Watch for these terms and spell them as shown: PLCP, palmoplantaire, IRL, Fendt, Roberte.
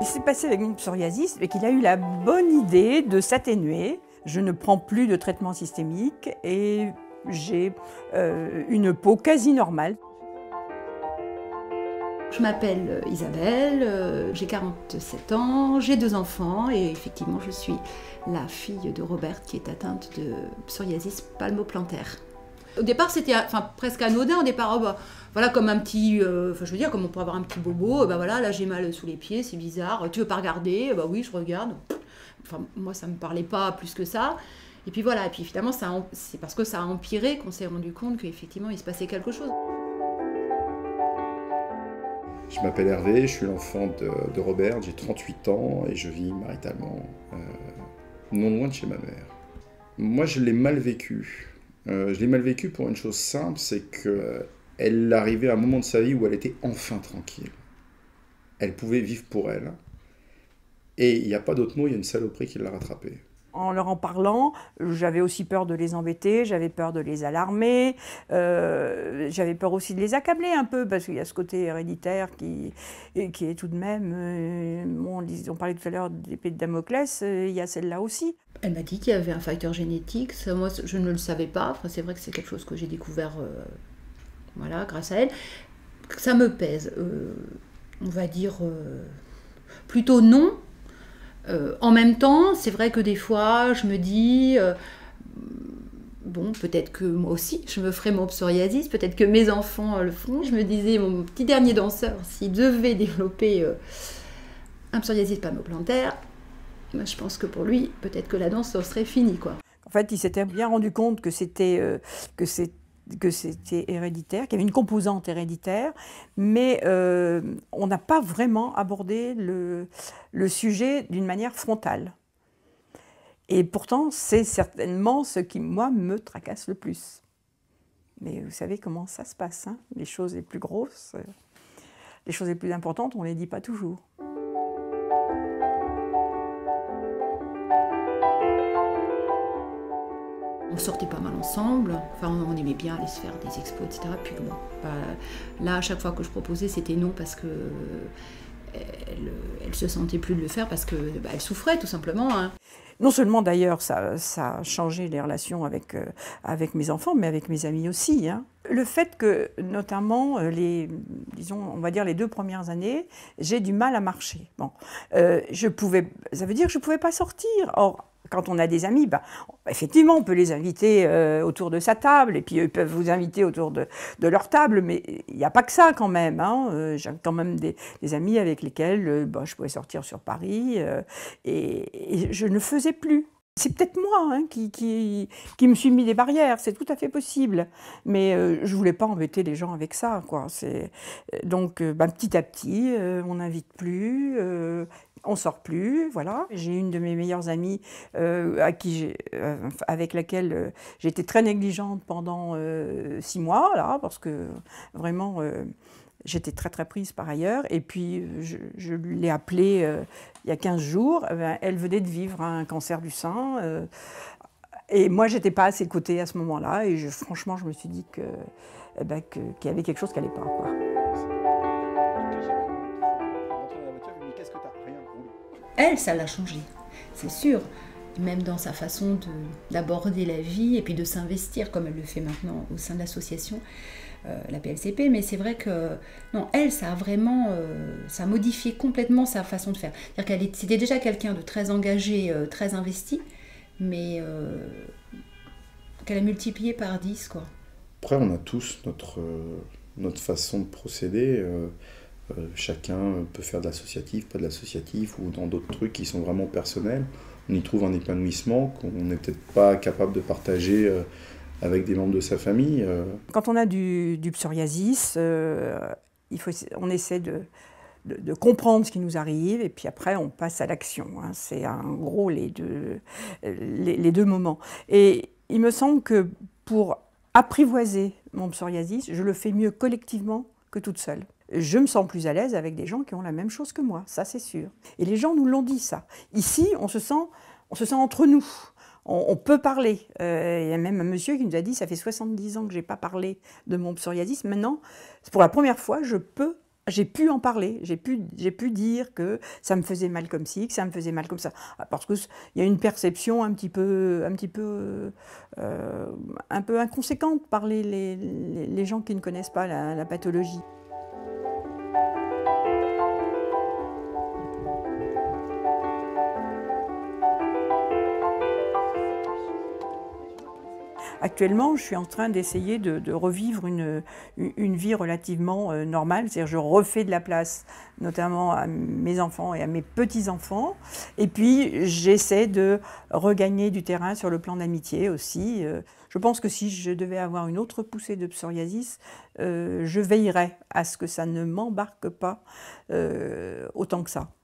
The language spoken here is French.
Il s'est passé avec mon psoriasis et qu'il a eu la bonne idée de s'atténuer. Je ne prends plus de traitement systémique et j'ai une peau quasi normale. Je m'appelle Isabelle, j'ai 47 ans, j'ai 2 enfants et effectivement je suis la fille de Roberte qui est atteinte de psoriasis palmoplantaire. Au départ, c'était presque anodin. Au départ, oh, bah, voilà, comme un petit, je veux dire, comme on peut avoir un petit bobo, bah, voilà, là j'ai mal sous les pieds, c'est bizarre. Tu veux pas regarder? Bah oui, je regarde. Enfin, moi, ça me parlait pas plus que ça. Et puis voilà, et puis finalement, c'est parce que ça a empiré qu'on s'est rendu compte qu'effectivement, il se passait quelque chose. Je m'appelle Hervé, je suis l'enfant de Roberte, j'ai 38 ans et je vis maritalement non loin de chez ma mère. Moi, je l'ai mal vécu. Je l'ai mal vécu pour une chose simple, c'est qu'elle arrivait à un moment de sa vie où elle était enfin tranquille. Elle pouvait vivre pour elle. Et il n'y a pas d'autre mot, il y a une saloperie qui l'a rattrapée. En leur en parlant, j'avais aussi peur de les embêter, j'avais peur de les alarmer, j'avais peur aussi de les accabler un peu, parce qu'il y a ce côté héréditaire qui est tout de même... bon, on parlait tout à l'heure d'épée de Damoclès, il y a celle-là aussi. Elle m'a dit qu'il y avait un facteur génétique, ça, moi je ne le savais pas, enfin, c'est vrai que c'est quelque chose que j'ai découvert voilà, grâce à elle. Ça me pèse, on va dire plutôt non. En même temps, c'est vrai que des fois, je me dis, bon, peut-être que moi aussi, je me ferai mon psoriasis, peut-être que mes enfants le feront. Je me disais, mon petit dernier danseur, s'il devait développer un psoriasis palmoplantaire, ben, je pense que pour lui, peut-être que la danse serait finie, quoi. En fait, il s'était bien rendu compte que c'était... que c'était héréditaire, qu'il y avait une composante héréditaire, mais on n'a pas vraiment abordé le sujet d'une manière frontale. Et pourtant, c'est certainement ce qui, moi, me tracasse le plus. Mais vous savez comment ça se passe, hein? Les choses les plus grosses, les choses les plus importantes, on ne les dit pas toujours. On sortait pas mal ensemble, enfin, on aimait bien aller se faire des expos, etc. Puis bon, bah, là, à chaque fois que je proposais, c'était non parce que elle se sentait plus de le faire parce que bah, elle souffrait tout simplement. Hein. Non seulement d'ailleurs, ça a changé les relations avec mes enfants, mais avec mes amis aussi. Hein. Le fait que, notamment, disons, on va dire les 2 premières années, j'ai du mal à marcher. Bon, ça veut dire que je ne pouvais pas sortir. Or, quand on a des amis, bah, effectivement, on peut les inviter autour de sa table, et puis ils peuvent vous inviter autour de leur table, mais il n'y a pas que ça quand même. Hein. J'ai quand même des amis avec lesquels bah, je pouvais sortir sur Paris, et je ne faisais plus. C'est peut-être moi hein, qui me suis mis des barrières, c'est tout à fait possible, mais je voulais pas embêter les gens avec ça, quoi. Donc bah, petit à petit, on n'invite plus, on sort plus, voilà. J'ai une de mes meilleures amies avec laquelle j'ai été très négligeante pendant 6 mois, là, parce que vraiment j'étais très très prise par ailleurs. Et puis je l'ai appelée il y a 15 jours, elle venait de vivre un cancer du sein. Et moi, j'étais pas à ses côtés à ce moment-là. Et franchement, je me suis dit que, eh ben, qu'il y avait quelque chose qui n'allait pas, quoi. Elle, ça l'a changé, c'est sûr. Même dans sa façon d'aborder la vie et puis de s'investir, comme elle le fait maintenant au sein de l'association, la PLCP. Mais c'est vrai que, non, elle, ça a vraiment, ça a modifié complètement sa façon de faire. C'est-à-dire qu'elle c'était déjà quelqu'un de très engagé, très investi, mais qu'elle a multiplié par 10, quoi. Après, on a tous notre façon de procéder. Chacun peut faire de l'associatif, pas de l'associatif, ou dans d'autres trucs qui sont vraiment personnels. On y trouve un épanouissement qu'on n'est peut-être pas capable de partager avec des membres de sa famille. Quand on a du psoriasis, on essaie de comprendre ce qui nous arrive, et puis après on passe à l'action. Hein. C'est en gros les deux moments. Et il me semble que pour apprivoiser mon psoriasis, je le fais mieux collectivement que toute seule. Je me sens plus à l'aise avec des gens qui ont la même chose que moi, ça c'est sûr. Et les gens nous l'ont dit, ça. Ici, on se sent entre nous, on peut parler. Il y a même un monsieur qui nous a dit « ça fait 70 ans que je n'ai pas parlé de mon psoriasis, maintenant, pour la première fois, je peux j'ai pu en parler, j'ai pu dire que ça me faisait mal comme ci, que ça me faisait mal comme ça. Parce qu'il y a une perception un peu inconséquente par les gens qui ne connaissent pas la pathologie. Actuellement, je suis en train d'essayer de revivre une vie relativement normale, c'est-à-dire je refais de la place, notamment à mes enfants et à mes petits-enfants, et puis j'essaie de regagner du terrain sur le plan d'amitié aussi. Je pense que si je devais avoir une autre poussée de psoriasis, je veillerais à ce que ça ne m'embarque pas autant que ça.